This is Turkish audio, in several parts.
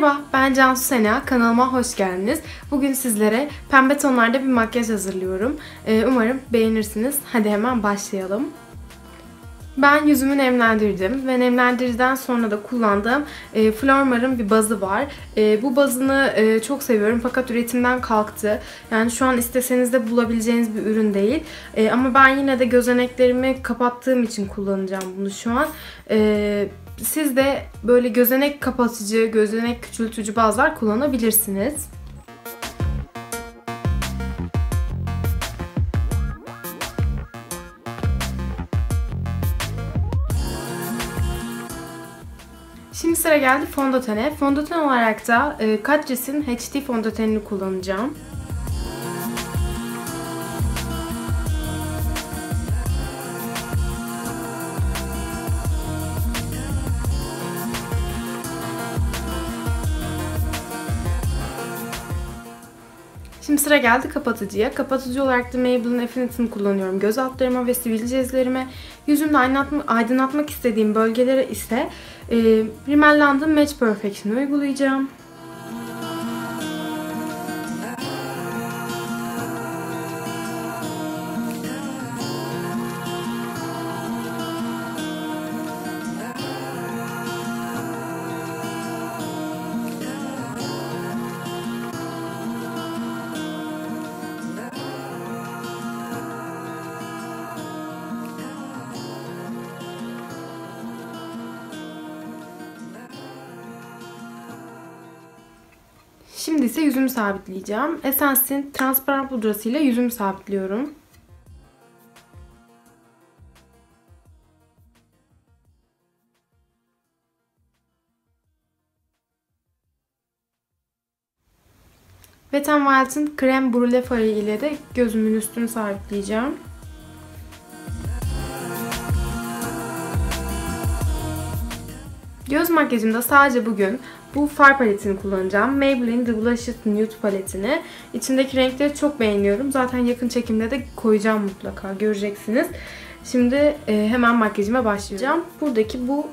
Merhaba, ben Cansu Sena. Kanalıma hoş geldiniz. Bugün sizlere pembe tonlarda bir makyaj hazırlıyorum. Umarım beğenirsiniz. Hadi hemen başlayalım. Ben yüzümü nemlendirdim ve nemlendiriciden sonra da kullandığım Flormar'ın bir bazı var. Bu bazını çok seviyorum fakat üretimden kalktı. Yani şu an isteseniz de bulabileceğiniz bir ürün değil. Ama ben yine de gözeneklerimi kapattığım için kullanacağım bunu şu an. Siz de böyle gözenek kapatıcı, gözenek küçültücü bazlar kullanabilirsiniz. Şimdi sıra geldi fondötene. Fondöten olarak da Catrice'in HD fondötenini kullanacağım. Şimdi sıra geldi kapatıcıya. Kapatıcı olarak da Maybelline Affinity'ni kullanıyorum. Göz altlarıma ve sivilce izlerime, yüzümde aydınlatmak istediğim bölgelere ise Rimmel London Match Perfection'ı uygulayacağım. Şimdi ise yüzümü sabitleyeceğim. Essence'in transparan pudrasıyla yüzümü sabitliyorum. Wet n Wild'ın krem brûlée farı ile de gözümün üstünü sabitleyeceğim. Göz makyajımda sadece bugün bu far paletini kullanacağım. Maybelline The Blushed Nude paletini. İçindeki renkleri çok beğeniyorum. Zaten yakın çekimde de koyacağım mutlaka. Göreceksiniz. Şimdi hemen makyajıma başlayacağım. Buradaki bu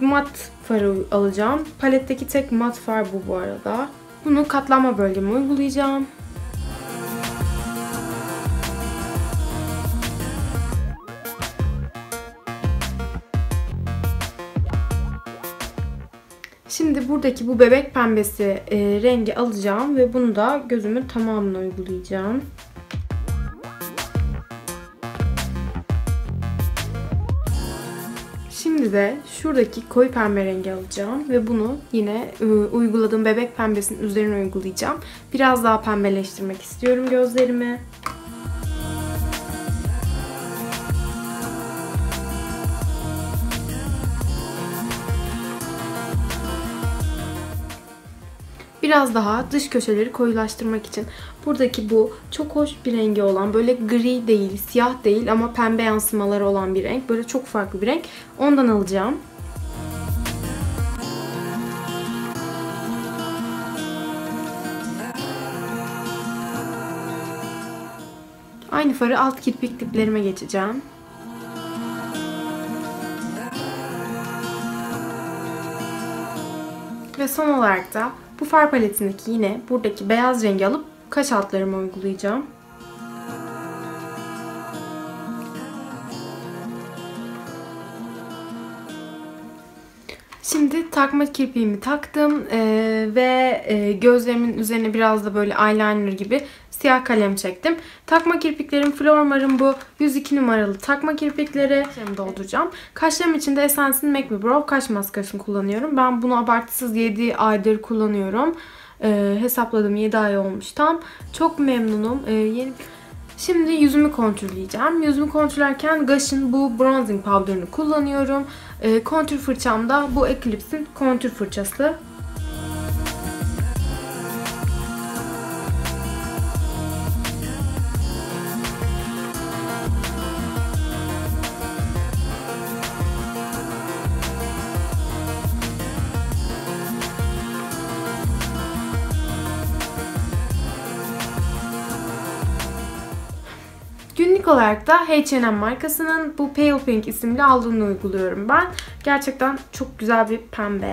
mat farı alacağım. Paletteki tek mat far bu arada. Bunu katlanma bölgeme uygulayacağım. Şimdi buradaki bu bebek pembesi rengi alacağım ve bunu da gözümün tamamına uygulayacağım. Şimdi de şuradaki koyu pembe rengi alacağım ve bunu yine uyguladığım bebek pembesinin üzerine uygulayacağım. Biraz daha pembeleştirmek istiyorum gözlerimi. Biraz daha dış köşeleri koyulaştırmak için buradaki bu çok hoş bir rengi olan, böyle gri değil, siyah değil ama pembe yansımaları olan bir renk. Böyle çok farklı bir renk. Ondan alacağım. Aynı farı alt kirpik diplerime geçeceğim. Ve son olarak da bu far paletindeki yine buradaki beyaz rengi alıp kaş altlarıma uygulayacağım. Şimdi takma kirpiğimi taktım ve gözlerimin üzerine biraz da böyle eyeliner gibi siyah kalem çektim. Takma kirpiklerim Flormar'ın bu 102 numaralı takma kirpikleri. Şimdi dolduracağım. Kaşlarım için de Essence'in Make Me Brow kaş maskarasını kullanıyorum. Ben bunu abartısız 7 aydır kullanıyorum. Hesapladım 7 ay olmuş tam. Çok memnunum. Şimdi yüzümü kontürleyeceğim. Yüzümü kontürlerken Gosh'ın bu bronzing powder'ını kullanıyorum. Kontür fırçam da bu Eclipse'in kontür fırçası. Günlük olarak da H&M markasının bu Pale Pink isimli aldığını uyguluyorum ben. Gerçekten çok güzel bir pembe.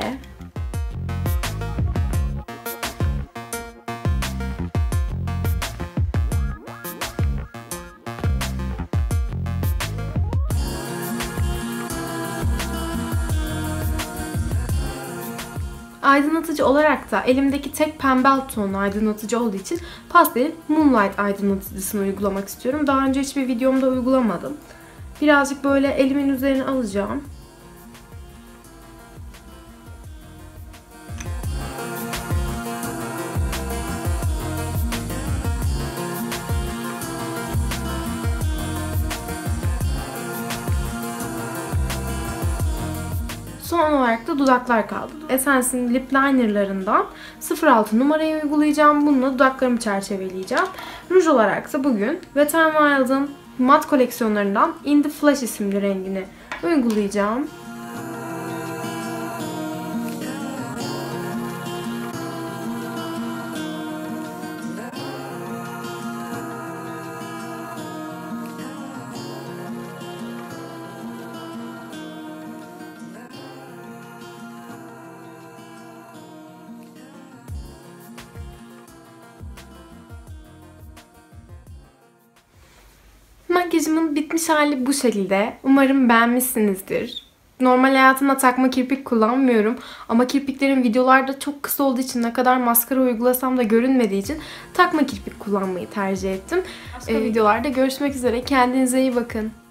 Aydınlatıcı olarak da elimdeki tek pembe alt tonlu aydınlatıcı olduğu için pastelin Moonlight aydınlatıcısını uygulamak istiyorum. Daha önce hiçbir videomda uygulamadım. Birazcık böyle elimin üzerine alacağım. Son olarak da dudaklar kaldı. Essence'in lip linerlarından 06 numarayı uygulayacağım. Bununla dudaklarımı çerçeveleyeceğim. Ruj olarak da bugün Wet n Wild'ın mat koleksiyonlarından In The Flash isimli rengini uygulayacağım. Makyajımın bitmiş hali bu şekilde. Umarım beğenmişsinizdir. Normal hayatımda takma kirpik kullanmıyorum. Ama kirpiklerim videolarda çok kısa olduğu için ne kadar maskara uygulasam da görünmediği için takma kirpik kullanmayı tercih ettim. Başka videolarda görüşmek üzere. Kendinize iyi bakın.